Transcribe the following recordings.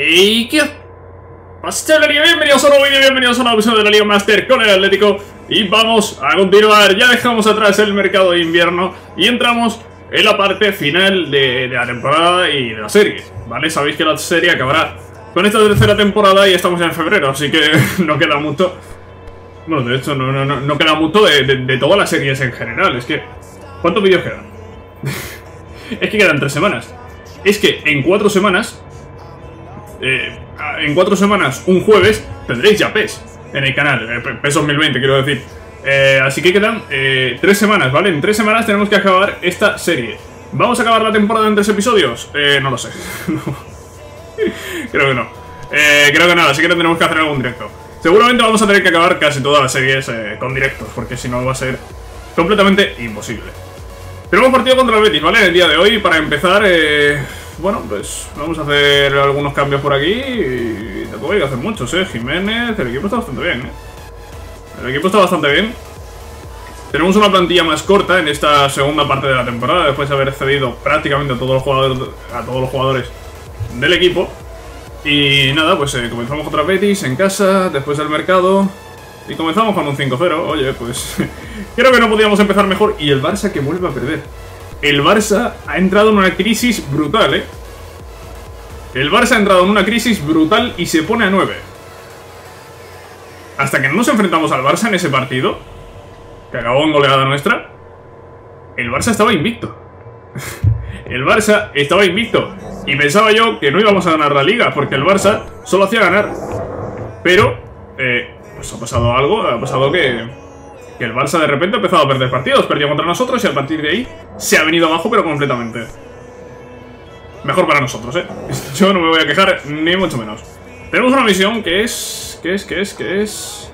¿Y qué pasa, chavalería? Bienvenidos a un nuevo vídeo, bienvenidos a una episodio de la Liga Master con el Atlético. Y vamos a continuar, ya dejamos atrás el mercado de invierno y entramos en la parte final de la temporada y de la serie, ¿vale? Sabéis que la serie acabará con esta tercera temporada y estamos ya en febrero, así que no queda mucho. Bueno, de hecho, no queda mucho de todas las series en general. Es que, ¿cuántos vídeos quedan? Es que quedan 3 semanas. Es que en 4 semanas, un jueves, tendréis ya PES en el canal, PES 2020 quiero decir. Así que quedan 3 semanas, ¿vale? En 3 semanas tenemos que acabar esta serie. ¿Vamos a acabar la temporada en 3 episodios? No lo sé. Creo que no. Creo que nada, así que tendremos que hacer algún directo. Seguramente vamos a tener que acabar casi todas las series con directos, porque si no va a ser completamente imposible. Tenemos partido contra el Betis, ¿vale? El día de hoy, para empezar, bueno, pues vamos a hacer algunos cambios por aquí. Y tampoco hay que hacer muchos, Jiménez, el equipo está bastante bien, El equipo está bastante bien. Tenemos una plantilla más corta en esta segunda parte de la temporada, después de haber cedido prácticamente a todos los jugadores del equipo. Y nada, pues comenzamos contra Betis en casa, después del mercado. Y comenzamos con un 5-0, oye, pues creo que no podíamos empezar mejor. Y el Barça que vuelve a perder. El Barça ha entrado en una crisis brutal, El Barça ha entrado en una crisis brutal y se pone a 9. Hasta que no nos enfrentamos al Barça en ese partido, que acabó en goleada nuestra, el Barça estaba invicto. El Barça estaba invicto. Y pensaba yo que no íbamos a ganar la Liga, porque el Barça solo hacía ganar. Pero, pues ha pasado algo, ha pasado que el Barça de repente ha empezado a perder partidos. Perdió contra nosotros y a partir de ahí se ha venido abajo, pero completamente. Mejor para nosotros, Yo no me voy a quejar, ni mucho menos. Tenemos una misión que es... ¿Qué es?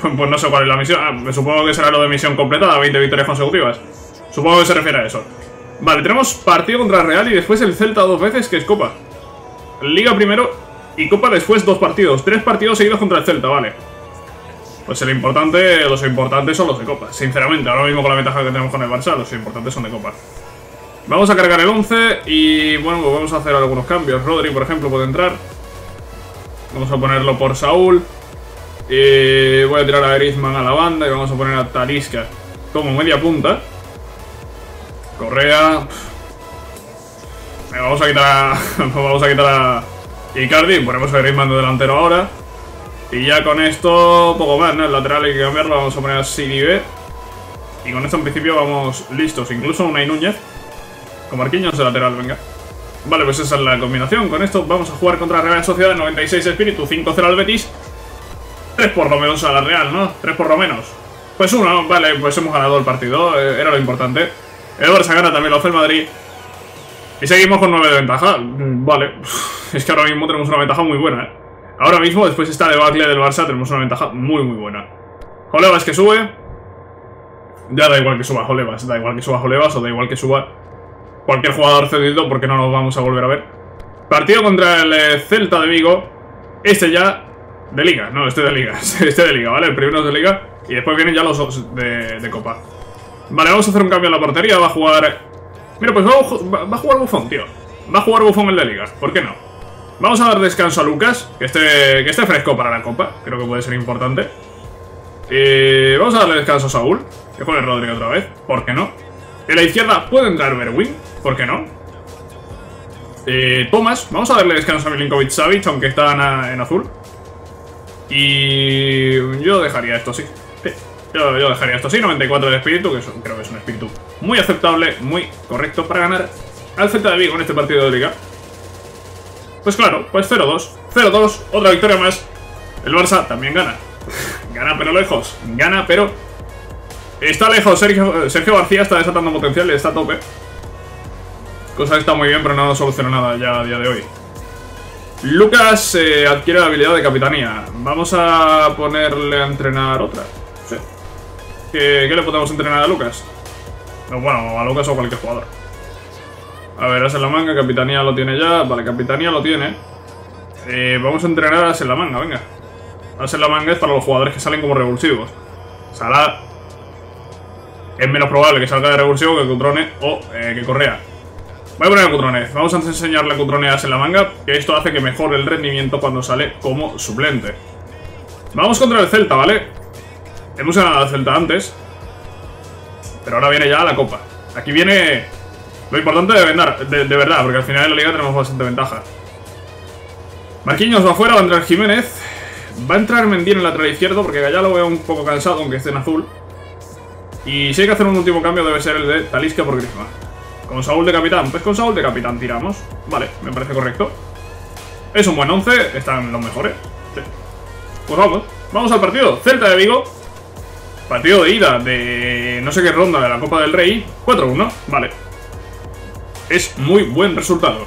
Pues no sé cuál es la misión. Me supongo que será lo de misión completada, 20 victorias consecutivas. Supongo que se refiere a eso. Vale, tenemos partido contra Real y después el Celta 2 veces, que es Copa. Liga primero... y Copa después 2 partidos, 3 partidos seguidos contra el Celta, vale. Pues el importante, los importantes son los de Copa. Sinceramente, ahora mismo con la ventaja que tenemos con el Barça, los importantes son de Copa. Vamos a cargar el 11 y bueno, pues vamos a hacer algunos cambios. Rodrigo, por ejemplo, puede entrar. Vamos a ponerlo por Saúl. Voy a tirar a Griezmann a la banda y vamos a poner a Talisca como media punta. Correa. Vamos a quitar a... Icardi, ponemos a Griezmann de delantero ahora. Y ya con esto, poco más, ¿no? El lateral hay que cambiarlo, vamos a poner a Siribe. Y con esto en principio vamos listos, incluso una Núñez con Marquinhos de lateral, venga. Vale, pues esa es la combinación, con esto vamos a jugar contra Real Sociedad, 96 Espíritu, 5-0 al Betis. 3 por lo menos a la Real, ¿no? 3 por lo menos. Pues 1, vale, pues hemos ganado el partido, era lo importante. El Barça gana, también lo hace el Madrid. Y seguimos con 9 de ventaja, vale. Es que ahora mismo tenemos una ventaja muy buena, Ahora mismo, después de esta debacle del Barça, tenemos una ventaja muy muy buena. Jolevas que sube. Ya da igual que suba Jolevas, o da igual que suba cualquier jugador cedido, porque no nos vamos a volver a ver. Partido contra el Celta de Vigo. Este ya de Liga, no, este de Liga, ¿vale? El primero es de Liga y después vienen ya los de Copa. Vale, vamos a hacer un cambio en la portería, va a jugar... Mira, pues va a jugar Buffon, tío. Va a jugar Buffon en la Liga, ¿por qué no? Vamos a dar descanso a Lucas, que esté fresco para la Copa, creo que puede ser importante. Vamos a darle descanso a Saúl, que pone Rodrigo otra vez, ¿por qué no? En la izquierda puede entrar Bergwijn, ¿por qué no? Tomás, vamos a darle descanso a Milinkovic-Savic, aunque está en azul. Y yo dejaría esto así. Yo dejaría esto así, 94 de espíritu, que creo que es un espíritu muy aceptable, muy correcto para ganar al Celta de Vigo en este partido de Liga. Pues claro, pues 0-2, 0-2, otra victoria más. El Barça también gana. Gana pero lejos, gana pero... Está lejos, Sergio García está desatando potencial y está a tope. Cosa que está muy bien, pero no soluciona nada ya a día de hoy. Lucas adquiere la habilidad de capitanía. Vamos a ponerle a entrenar otra. Sí. ¿Qué le podemos entrenar a Lucas? No, bueno, a Lucas o cualquier jugador. A ver, a Salamanca, capitanía lo tiene ya. Vale, capitanía lo tiene. Vamos a entrenar a Salamanca, venga. A Salamanca es para los jugadores que salen como revulsivos. Salah es menos probable que salga de revulsivo que Cutrone o que Correa. Voy a poner a Cutrone. Vamos a enseñarle a Cutrone as en la manga, que esto hace que mejore el rendimiento cuando sale como suplente. Vamos contra el Celta, ¿vale? Hemos ganado al Celta antes, pero ahora viene ya la Copa. Aquí viene lo importante de verdad, porque al final en la Liga tenemos bastante ventaja. Marquinhos va afuera, va a entrar Jiménez. Va a entrar Mendy en el lateral izquierdo, porque Gallá lo veo un poco cansado, aunque esté en azul. Y si hay que hacer un último cambio, debe ser el de Talisca por Griezmann. Con Saúl de capitán, pues con Saúl de capitán tiramos. Vale, me parece correcto. Es un buen 11, están los mejores. Sí. Pues vamos, vamos al partido. Celta de Vigo. Partido de ida de no sé qué ronda de la Copa del Rey. 4-1, vale. Es muy buen resultado.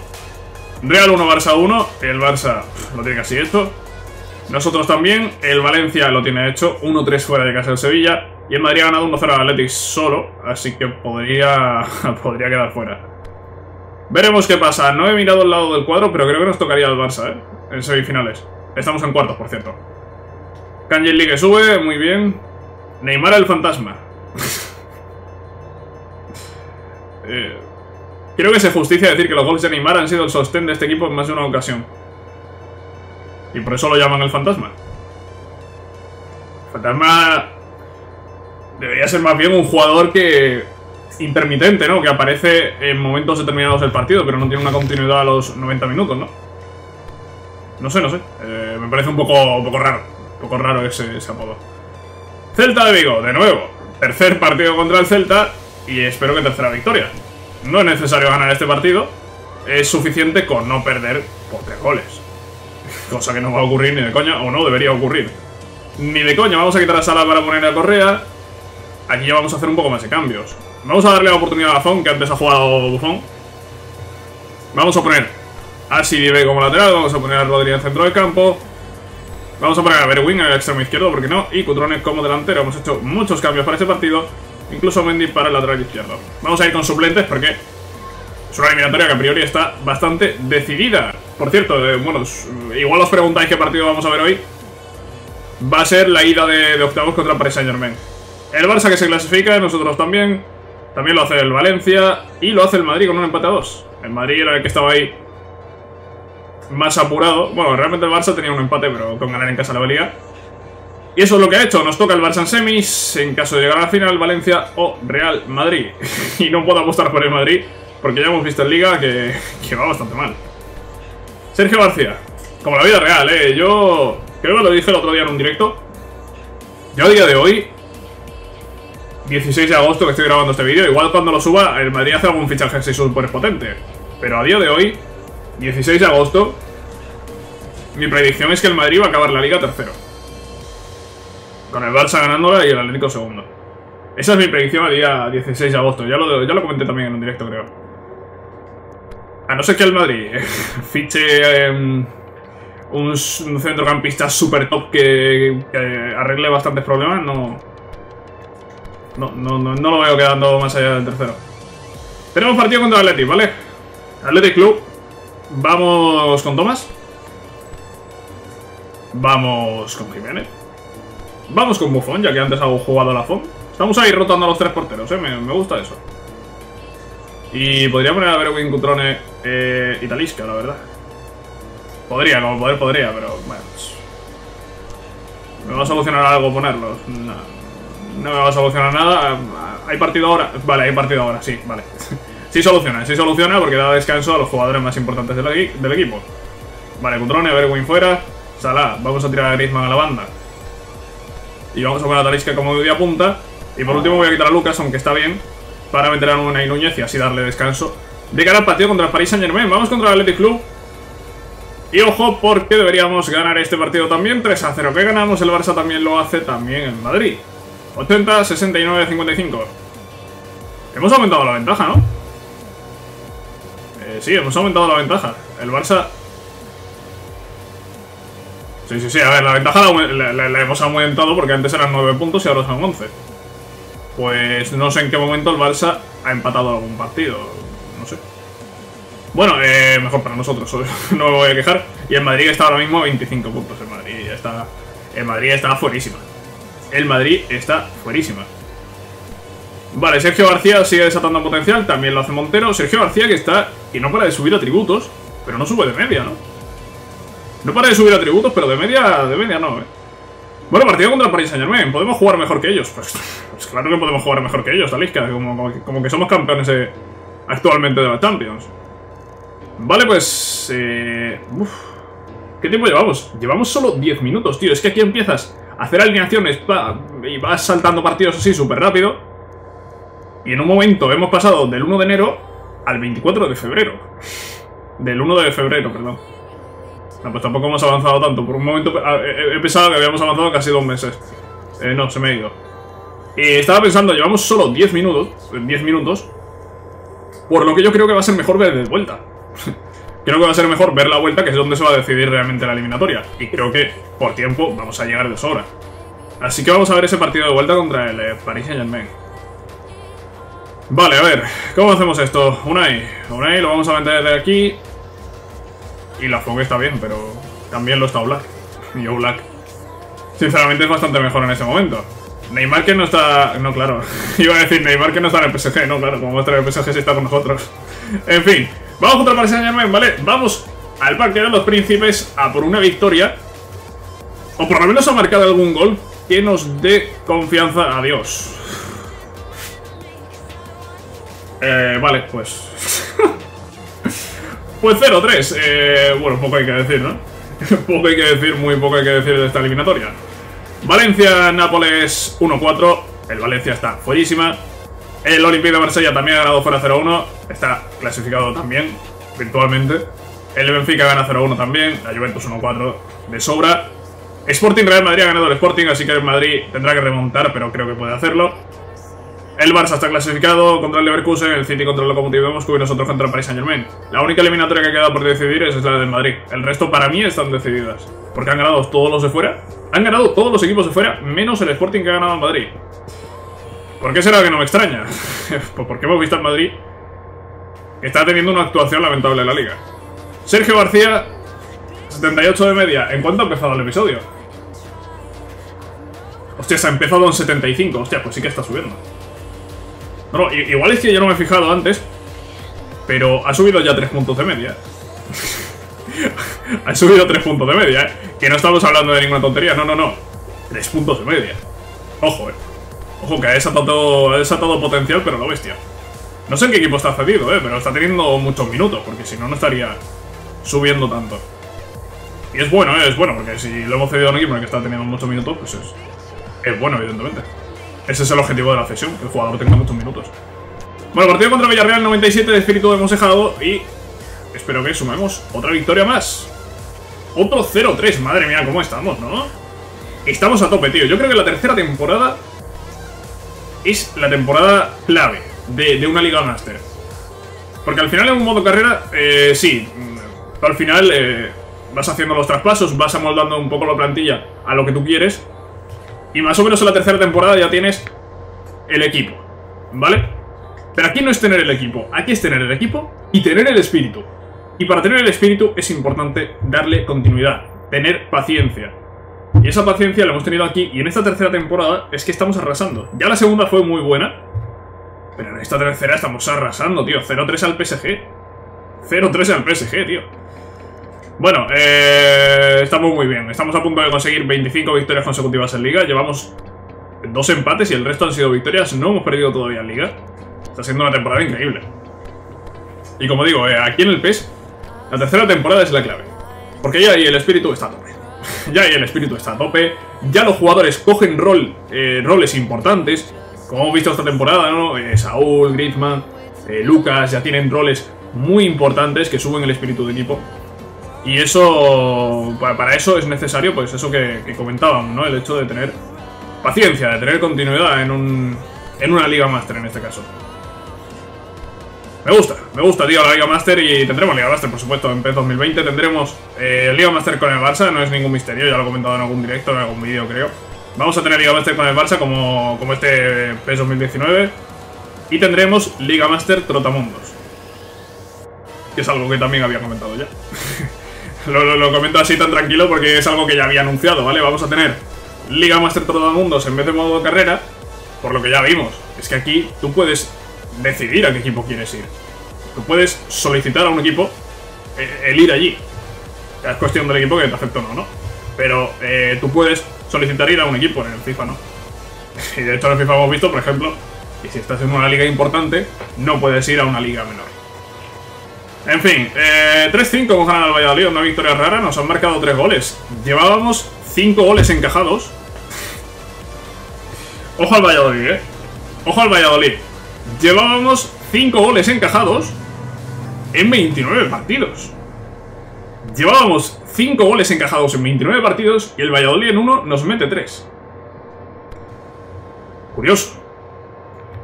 Real 1, Barça 1. El Barça lo tiene casi hecho. Nosotros también. El Valencia lo tiene hecho. 1-3 fuera de casa del Sevilla. Y el Madrid ha ganado 1-0 al Atlético solo. Así que podría quedar fuera. Veremos qué pasa. No he mirado el lado del cuadro, pero creo que nos tocaría al Barça, ¿eh? En semifinales. Estamos en cuartos, por cierto. Kanji que sube, muy bien. Neymar el fantasma. Creo que se justicia decir que los goles de Neymar han sido el sostén de este equipo en más de una ocasión. Y por eso lo llaman el fantasma. El fantasma debería ser más bien un jugador que intermitente, ¿no? Que aparece en momentos determinados del partido, pero no tiene una continuidad a los 90 minutos, ¿no? No sé. Me parece un poco raro. Un poco raro ese apodo. Celta de Vigo, de nuevo. Tercer partido contra el Celta y espero que tercera victoria. No es necesario ganar este partido. Es suficiente con no perder por 3 goles. Cosa que no va a ocurrir ni de coña, o no debería ocurrir. Ni de coña. Vamos a quitar a Sala para poner a Correa. Aquí ya vamos a hacer un poco más de cambios. Vamos a darle la oportunidad a Lafont, que antes ha jugado Buffon. Vamos a poner a Sidibe como lateral. Vamos a poner a Rodrigo en centro del campo. Vamos a poner a Bergwijn en el extremo izquierdo, ¿por qué no? Y Cutrone como delantero. Hemos hecho muchos cambios para este partido. Incluso Mendy para el lateral izquierdo. Vamos a ir con suplentes porque es una eliminatoria que a priori está bastante decidida. Por cierto, bueno, igual os preguntáis qué partido vamos a ver hoy. Va a ser la ida de octavos contra Paris Saint-Germain. El Barça que se clasifica, nosotros también. También lo hace el Valencia. Y lo hace el Madrid con un empate a 2. El Madrid era el que estaba ahí más apurado. Bueno, realmente el Barça tenía un empate, pero con ganar en casa la valía. Y eso es lo que ha hecho. Nos toca el Barça en semis. En caso de llegar a la final, Valencia o Real Madrid. Y no puedo apostar por el Madrid, porque ya hemos visto en Liga que va bastante mal. Sergio García. Como la vida real, ¿eh? Yo creo que lo dije el otro día en un directo. Yo a día de hoy, 16 de agosto que estoy grabando este vídeo. Igual cuando lo suba, el Madrid hace algún fichaje si súper potente. Pero a día de hoy, 16 de agosto, mi predicción es que el Madrid va a acabar la Liga tercero, con el Barça ganándola y el Atlético segundo. Esa es mi predicción a día 16 de agosto. Ya lo comenté también en un directo, creo. A no ser que el Madrid fiche un centrocampista super top que arregle bastantes problemas, no lo veo quedando más allá del tercero. Tenemos partido contra el Athletic, ¿vale? Athletic Club. Vamos con Tomás. Vamos con Jiménez. Vamos con Buffon, ya que antes hago jugado a Lafont. Estamos ahí rotando a los 3 porteros, ¿eh? Me gusta eso. Y podría poner a Bergwijn, Cutrone y Talisca, la verdad. Podría, como poder podría, pero bueno. ¿Me va a solucionar algo ponerlos? No, no me va a solucionar nada. ¿Hay partido ahora? Vale, hay partido ahora, sí, vale. Sí soluciona porque da descanso a los jugadores más importantes del equipo. Vale, Cutrone, Bergwijn fuera. Salah, vamos a tirar a Griezmann a la banda. Y vamos a poner a Talisca como de punta. Y por último voy a quitar a Lucas, aunque está bien, para meter a Nuna y Núñez y así darle descanso de cara al partido contra el Paris Saint-Germain. Vamos contra el Athletic Club. Y ojo, porque deberíamos ganar este partido también. 3-0 que ganamos. El Barça también lo hace, también en Madrid. 80, 69, 55. Hemos aumentado la ventaja, ¿no? Sí, hemos aumentado la ventaja. El Barça... Sí, a ver, la ventaja la hemos aumentado porque antes eran 9 puntos y ahora son 11. Pues no sé en qué momento el Barça ha empatado algún partido, no sé. Bueno, mejor para nosotros, no me voy a quejar. Y el Madrid está ahora mismo a 25 puntos, el Madrid está fuerísima. Vale, Sergio García sigue desatando potencial. También lo hace Montero. Sergio García que está... Y no para de subir atributos. Pero no sube de media, ¿no? No para de subir atributos, pero de media... De media no, ¿eh? Bueno, partido contra el Paris Saint-Germain. ¿Podemos jugar mejor que ellos? Pues claro que podemos jugar mejor que ellos, Talisca. Como que somos campeones actualmente de la Champions. Vale, pues... Uf. ¿Qué tiempo llevamos? Llevamos solo 10 minutos, tío. Es que aquí empiezas a hacer alineaciones y vas saltando partidos así súper rápido. Y en un momento hemos pasado del 1 de enero al 24 de febrero. Del 1 de febrero, perdón. No, pues tampoco hemos avanzado tanto. Por un momento he pensado que habíamos avanzado casi 2 meses. No, se me ha ido. Y estaba pensando, llevamos solo 10 minutos. Por lo que yo creo que va a ser mejor ver de vuelta. Creo que va a ser mejor ver la vuelta, que es donde se va a decidir realmente la eliminatoria. Y creo que por tiempo vamos a llegar de sobra. Así que vamos a ver ese partido de vuelta contra el Paris Saint-Germain. Vale, a ver, ¿cómo hacemos esto? Unai lo vamos a meter desde aquí. Y Lafont está bien, pero también lo está Black. Yo Black sinceramente es bastante mejor en ese momento. Neymar que no está... No, claro. Iba a decir Neymar que no está en el PSG. No, claro, como va a estar en el PSG si está con nosotros. En fin, vamos contra el Paris Saint-Germain, ¿vale? Vamos al Parque de los Príncipes a por una victoria. O por lo menos a marcar algún gol que nos dé confianza a Dios. Vale, pues... pues 0-3. Bueno, poco hay que decir, ¿no? Poco hay que decir, muy poco hay que decir de esta eliminatoria. Valencia-Nápoles 1-4. El Valencia está follísima. El Olympique de Marsella también ha ganado fuera 0-1. Está clasificado también, virtualmente. El Benfica gana 0-1 también. La Juventus 1-4 de sobra. Sporting-Real Madrid ha ganado el Sporting, así que el Madrid tendrá que remontar, pero creo que puede hacerlo. El Barça está clasificado contra el Leverkusen, el City contra el Lokomotiv de Moscú y nosotros contra el Paris Saint-Germain. La única eliminatoria que queda por decidir es la del Madrid. El resto para mí están decididas, porque han ganado todos los de fuera. Han ganado todos los equipos de fuera, menos el Sporting que ha ganado en Madrid. ¿Por qué será que no me extraña? Pues porque hemos visto en Madrid que está teniendo una actuación lamentable en la Liga. Sergio García, 78 de media. ¿En cuánto ha empezado el episodio? Hostia, se ha empezado en 75. Hostia, pues sí que está subiendo. No, igual es que yo no me he fijado antes, pero ha subido ya 3 puntos de media. Ha subido 3 puntos de media, ¿eh? Que no estamos hablando de ninguna tontería, no, no, no. 3 puntos de media. Ojo, Ojo que ha desatado potencial, pero la bestia. No sé en qué equipo está cedido, pero está teniendo muchos minutos, porque si no, no estaría subiendo tanto. Y es bueno, es bueno, porque si lo hemos cedido a un equipo en el que está teniendo muchos minutos, pues es bueno, evidentemente. Ese es el objetivo de la cesión, que el jugador tenga muchos minutos. Bueno, partido contra Villarreal, 97 de espíritu de mosejado. Y espero que sumemos otra victoria más. Otro 0-3, madre mía, cómo estamos, ¿no? Estamos a tope, tío. Yo creo que la tercera temporada es la temporada clave de una Liga Master. Porque al final en un modo carrera, sí, al final vas haciendo los traspasos, vas amoldando un poco la plantilla a lo que tú quieres. Y más o menos en la tercera temporada ya tienes el equipo, ¿vale? Pero aquí no es tener el equipo, aquí es tener el equipo y tener el espíritu. Y para tener el espíritu es importante darle continuidad, tener paciencia. Y esa paciencia la hemos tenido aquí y en esta tercera temporada es que estamos arrasando. Ya la segunda fue muy buena, pero en esta tercera estamos arrasando, tío. 0-3 al PSG. 0-3 al PSG, tío. Bueno, estamos muy bien. Estamos a punto de conseguir 25 victorias consecutivas en Liga. Llevamos 2 empates y el resto han sido victorias. No hemos perdido todavía en Liga. Está siendo una temporada increíble. Y como digo, aquí en el PES, la tercera temporada es la clave. Porque ya ahí el espíritu está a tope. Ya ahí el espíritu está a tope. Ya los jugadores cogen roles importantes. Como hemos visto esta temporada, ¿no? Saúl, Griezmann, Lucas ya tienen roles muy importantes que suben el espíritu de equipo. Y eso, para eso es necesario, pues eso que comentábamos, ¿no? El hecho de tener paciencia, de tener continuidad en una Liga Master en este caso. Me gusta, tío, la Liga Master y tendremos Liga Master, por supuesto, en PES 2020. Tendremos Liga Master con el Barça, no es ningún misterio, ya lo he comentado en algún directo, en algún vídeo, creo. Vamos a tener Liga Master con el Barça como este PES 2019. Y tendremos Liga Master Trotamundos. Que es algo que también había comentado ya. Lo comento así tan tranquilo porque es algo que ya había anunciado, ¿vale? Vamos a tener Liga Master Trotamundos en vez de modo carrera. por lo que ya vimos. Es que aquí tú puedes decidir a qué equipo quieres ir. Tú puedes solicitar a un equipo el ir allí. Ya es cuestión del equipo que te acepte o no, ¿no? Pero tú puedes solicitar ir a un equipo, en el FIFA no. Y de hecho en el FIFA hemos visto, por ejemplo, que si estás en una liga importante, no puedes ir a una liga menor. En fin, 3-5 hemos ganado al Valladolid, una victoria rara, nos han marcado 3 goles. Llevábamos 5 goles encajados. Ojo al Valladolid, ojo al Valladolid. Llevábamos 5 goles encajados en 29 partidos. Llevábamos 5 goles encajados en 29 partidos y el Valladolid en 1 nos mete 3. Curioso.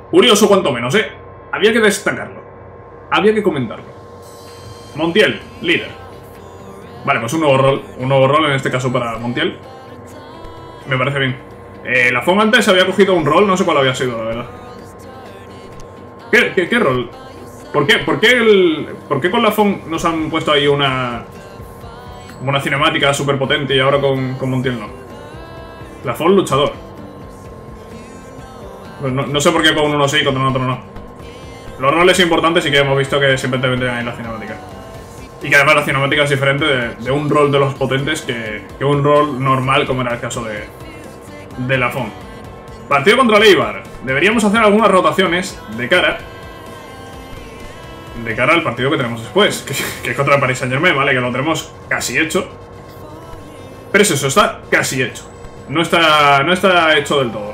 Curioso cuanto menos, Había que destacarlo. Había que comentarlo. Montiel, líder. Vale, pues un nuevo rol. Un nuevo rol en este caso para Montiel. Me parece bien. Lafont antes había cogido un rol, no sé cuál había sido, la verdad. ¿Qué rol? ¿Por qué? ¿Por qué con Lafont nos han puesto ahí una cinemática súper potente y ahora con Montiel no? Lafont luchador. Pues no sé por qué con uno sí y con otro no. Los roles importantes sí que hemos visto que siempre te venden ahí la cinemática. Y que además la cinemática es diferente de un rol de los potentes que un rol normal como era el caso de Lafont. Partido contra el Eibar. Deberíamos hacer algunas rotaciones de cara al partido que tenemos después, que es contra el Paris Saint-Germain, ¿vale? Que lo tenemos casi hecho. Pero es eso, está casi hecho. No está hecho del todo.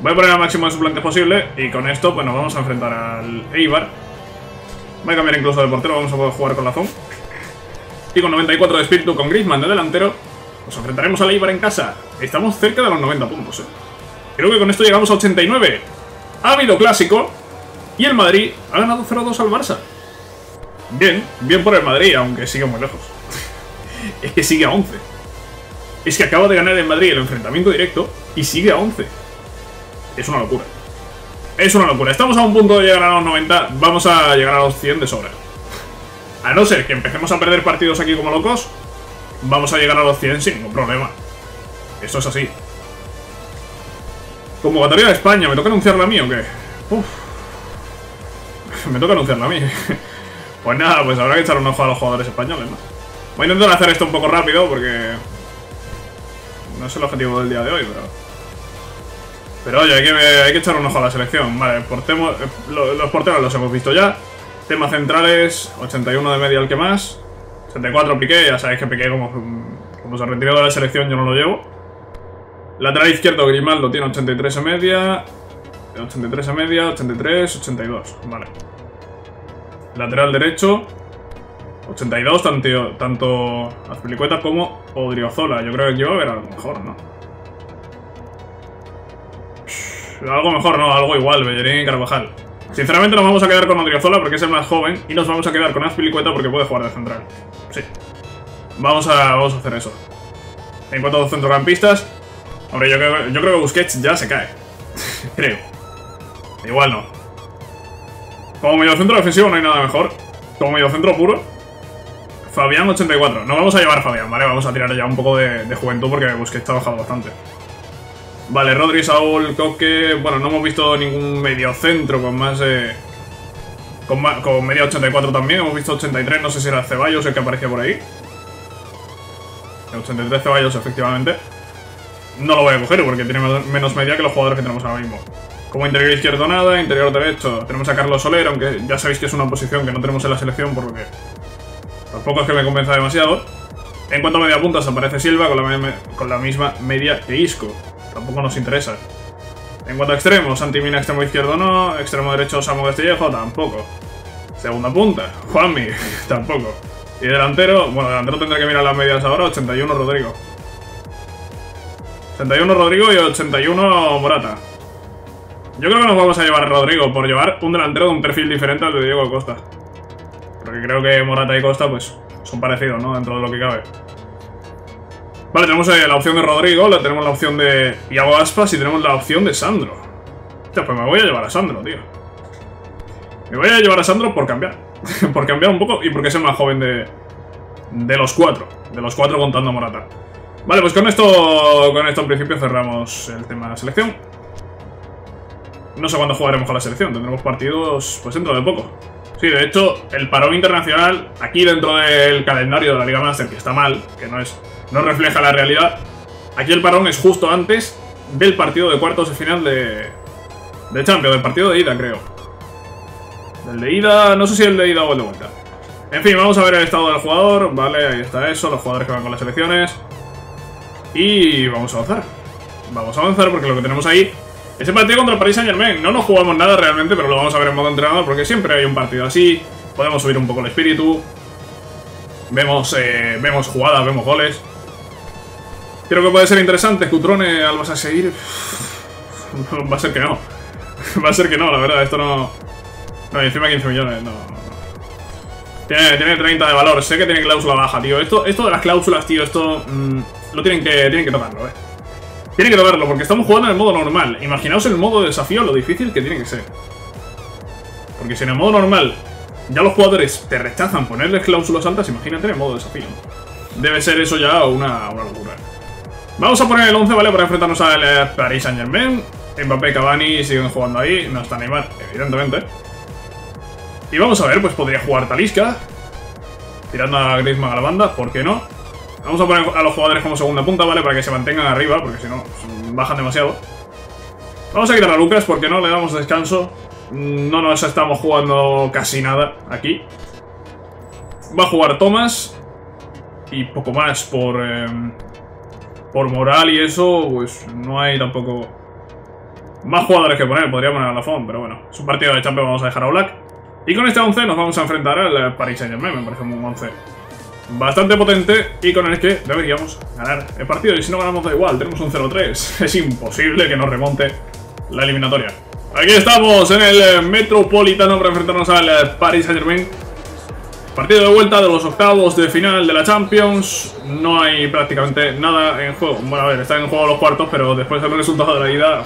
Voy a poner al máximo de suplentes posible y con esto pues nos vamos a enfrentar al Eibar. Voy a cambiar incluso de portero, vamos a poder jugar con Lafont. Y con 94 de espíritu, con Griezmann de delantero, nos enfrentaremos al Eibar en casa. Estamos cerca de los 90 puntos, Creo que con esto llegamos a 89. Ha habido clásico. Y el Madrid ha ganado 0-2 al Barça. Bien, bien por el Madrid, aunque sigue muy lejos. Es que sigue a 11. Es que acaba de ganar el Madrid el enfrentamiento directo y sigue a 11. Es una locura. Es una locura. Estamos a un punto de llegar a los 90. Vamos a llegar a los 100 de sobra. A no ser que empecemos a perder partidos aquí como locos, vamos a llegar a los 100 sin ningún problema. Esto es así. Convocatoria de España. ¿Me toca anunciarla a mí o qué? Uf. Me toca anunciarla a mí. Pues nada, pues habrá que echar un ojo a los jugadores españoles, ¿no? Voy a intentar hacer esto un poco rápido porque no es el objetivo del día de hoy, pero oye, hay que echar un ojo a la selección. Vale, los porteros los hemos visto ya. Temas centrales, 81 de media el que más, 84 Piqué, ya sabéis que Piqué como se retiró de la selección yo no lo llevo. Lateral izquierdo Grimaldo tiene 83 de media, 83 de media, 83, 82, vale. Lateral derecho 82, tanto Azpilicueta como Odriozola. Yo creo que aquí va a haber algo mejor, ¿no? Algo mejor, ¿no? Algo igual, Bellerín y Carvajal. Sinceramente nos vamos a quedar con Odriozola porque es el más joven. Y nos vamos a quedar con Azpilicueta porque puede jugar de central. Sí. Vamos a hacer eso. En cuanto a los centrocampistas, hombre, yo creo que Busquets ya se cae. Creo. Igual no. Como mediocentro defensivo no hay nada mejor. Como mediocentro puro, Fabián 84. No vamos a llevar a Fabián, ¿vale? Vamos a tirar ya un poco de juventud porque Busquets ha bajado bastante. Vale, Rodri, Saúl, Coque. Bueno, no hemos visto ningún mediocentro con más con media 84 también. Hemos visto 83, no sé si era Ceballos el que aparecía por ahí. El 83 Ceballos, efectivamente. No lo voy a coger porque tiene menos media que los jugadores que tenemos ahora mismo. Como interior izquierdo nada, interior derecho tenemos a Carlos Soler, aunque ya sabéis que es una posición que no tenemos en la selección, por lo que tampoco es que me convenza demasiado. En cuanto a media puntas aparece Silva con la misma media que Isco. Tampoco nos interesa. En cuanto a extremos, Santimina extremo izquierdo no, extremo derecho Samu Castillejo tampoco. Segunda punta, Juanmi tampoco. Y delantero, bueno, delantero tendré que mirar las medias ahora, 81 Rodrigo. 81 Rodrigo y 81 Morata. Yo creo que nos vamos a llevar a Rodrigo por llevar un delantero de un perfil diferente al de Diego Costa. Porque creo que Morata y Costa pues son parecidos, ¿no? Dentro de lo que cabe. Vale, tenemos la opción de Rodrigo, tenemos la opción de Iago Aspas y tenemos la opción de Sandro. Hostia, pues me voy a llevar a Sandro, tío. Me voy a llevar a Sandro por cambiar. Por cambiar un poco y porque es el más joven de los cuatro. De los cuatro contando a Morata. Vale, pues con esto en principio cerramos el tema de la selección. No sé cuándo jugaremos con la selección. Tendremos partidos pues dentro de poco. Sí, de hecho, el parón internacional, aquí dentro del calendario de la Liga Master, que está mal, que no refleja la realidad, aquí el parón es justo antes del partido de cuartos de final de Champions, del partido de ida, creo. El de ida, no sé si el de ida o el de vuelta. En fin, vamos a ver el estado del jugador. Vale, ahí está eso, los jugadores que van con las selecciones. Y vamos a avanzar. Vamos a avanzar porque lo que tenemos ahí... Ese partido contra el Paris Saint-Germain, no nos jugamos nada realmente, pero lo vamos a ver en modo entrenador porque siempre hay un partido así. Podemos subir un poco el espíritu. Vemos jugadas, vemos goles. Creo que puede ser interesante. Cutrone, ¿al vas a seguir? Va a ser que no. Va a ser que no, la verdad, esto no... No, y encima 15 millones, no... Tiene 30 de valor, sé que tiene cláusula baja, tío. Esto de las cláusulas, tío, esto... lo tienen que tocarlo, Tienen que tocarlo, porque estamos jugando en el modo normal. Imaginaos el modo de desafío, lo difícil que tiene que ser. Porque si en el modo normal ya los jugadores te rechazan ponerles cláusulas altas, imagínate en el modo de desafío. Debe ser eso ya una locura. Vamos a poner el 11, ¿vale? Para enfrentarnos al Paris Saint-Germain. Mbappé, Cavani siguen jugando ahí. No está Neymar, evidentemente. Y vamos a ver, pues podría jugar Talisca, tirando a Griezmann a la banda, ¿por qué no? Vamos a poner a los jugadores como segunda punta, ¿vale? Para que se mantengan arriba, porque si no, pues, bajan demasiado. Vamos a quitar a Lucas, porque no le damos descanso. No nos estamos jugando casi nada aquí. Va a jugar Tomás. Y poco más por moral y eso, pues no hay tampoco más jugadores que poner. Podría poner a Lafont, pero bueno. Es un partido de Champions, vamos a dejar a Black. Y con este 11 nos vamos a enfrentar al Paris Saint-Germain. Me parece un 11 bastante potente y con el que deberíamos ganar el partido. Y si no ganamos da igual, tenemos un 0-3. Es imposible que nos remonte la eliminatoria. Aquí estamos en el Metropolitano para enfrentarnos al Paris Saint-Germain. Partido de vuelta de los octavos de final de la Champions. No hay prácticamente nada en juego. Bueno, a ver, están en juego los cuartos, pero después del resultado de la ida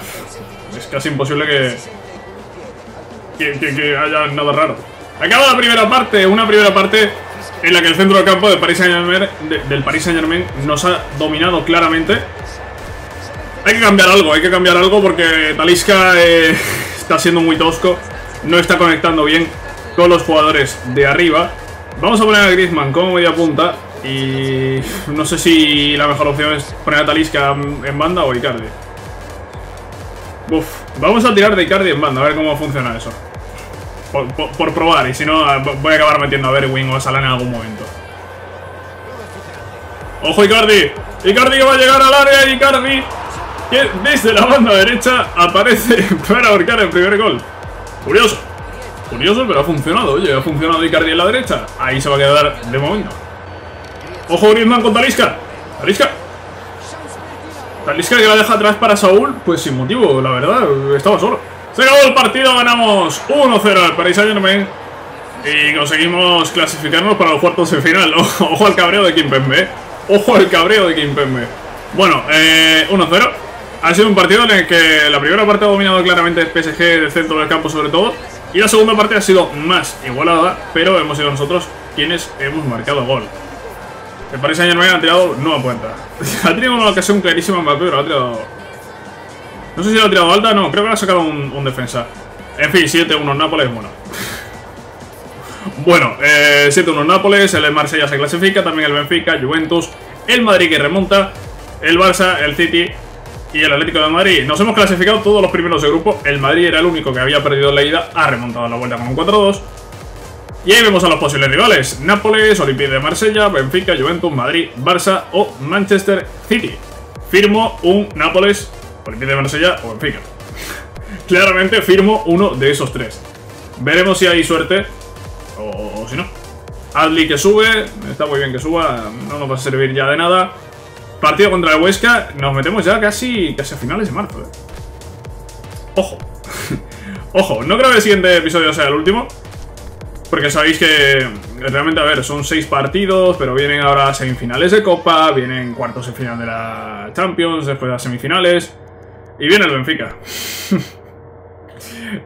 es casi imposible que haya nada raro. Acaba la primera parte, una primera parte en la que el centro del campo de Paris Saint-Germain, del Paris Saint-Germain nos ha dominado claramente. Hay que cambiar algo, porque Talisca está siendo muy tosco. No está conectando bien con los jugadores de arriba. Vamos a poner a Griezmann como media punta. Y no sé si la mejor opción es poner a Talisca en banda o Icardi. Uf, vamos a tirar de Icardi en banda, a ver cómo funciona eso. Por probar, y si no voy a acabar metiendo a Bergwijn o a Salah en algún momento. ¡Ojo Icardi! ¡Icardi que va a llegar al área! ¡Icardi! Que desde la banda derecha aparece para ahorcar el primer gol. Curioso. Curioso, pero ha funcionado. Oye, ha funcionado Icardi en la derecha. Ahí se va a quedar de momento. ¡Ojo Griezmann con Talisca! ¡Talisca! Talisca que la deja atrás para Saúl. Pues sin motivo, la verdad. Estaba solo. Se acabó el partido, ganamos 1-0 al Paris Saint-Germain y conseguimos clasificarnos para los cuartos de final. Ojo al cabreo de Kimpembe. Ojo al cabreo de Kimpembe. Bueno, 1-0. Ha sido un partido en el que la primera parte ha dominado claramente el PSG del centro del campo sobre todo. Y la segunda parte ha sido más igualada, pero hemos sido nosotros quienes hemos marcado gol. El Paris Saint-Germain ha tirado no a puerta. Ha tenido una ocasión clarísima en Mbappé, pero ha tirado... No sé si lo ha tirado alta, no, creo que lo ha sacado un defensa. En fin, 7-1 Nápoles, bueno. Bueno, 7-1 Nápoles, el Marsella se clasifica, también el Benfica, Juventus, el Madrid que remonta, el Barça, el City y el Atlético de Madrid. Nos hemos clasificado todos los primeros de grupo, el Madrid era el único que había perdido la ida, ha remontado la vuelta con un 4-2. Y ahí vemos a los posibles rivales, Nápoles, Olympique de Marsella, Benfica, Juventus, Madrid, Barça o Manchester City. Firmo un Nápoles... Olympique de Marsella o Benfica. Claramente firmo uno de esos tres. Veremos si hay suerte o si no. Adli que sube, está muy bien que suba, no nos va a servir ya de nada. Partido contra el Huesca, nos metemos ya casi a finales de marzo. Ojo. Ojo, no creo que el siguiente episodio sea el último. Porque sabéis que realmente, a ver, son 6 partidos, pero vienen ahora semifinales de Copa, vienen cuartos de final de la Champions, después las semifinales... Y viene el Benfica.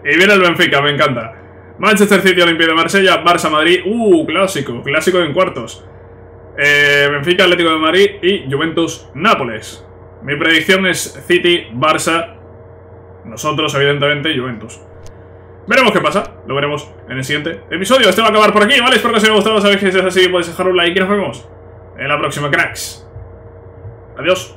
Y viene el Benfica, me encanta. Manchester City, Olympique de Marsella, Barça, Madrid. Clásico, clásico en cuartos. Benfica, Atlético de Madrid y Juventus, Nápoles. Mi predicción es City, Barça Nosotros, evidentemente, y Juventus. Veremos qué pasa, lo veremos en el siguiente episodio. Este va a acabar por aquí, ¿vale? Espero que os haya gustado. Sabéis que si es así podéis dejar un like y nos vemos en la próxima, cracks. Adiós.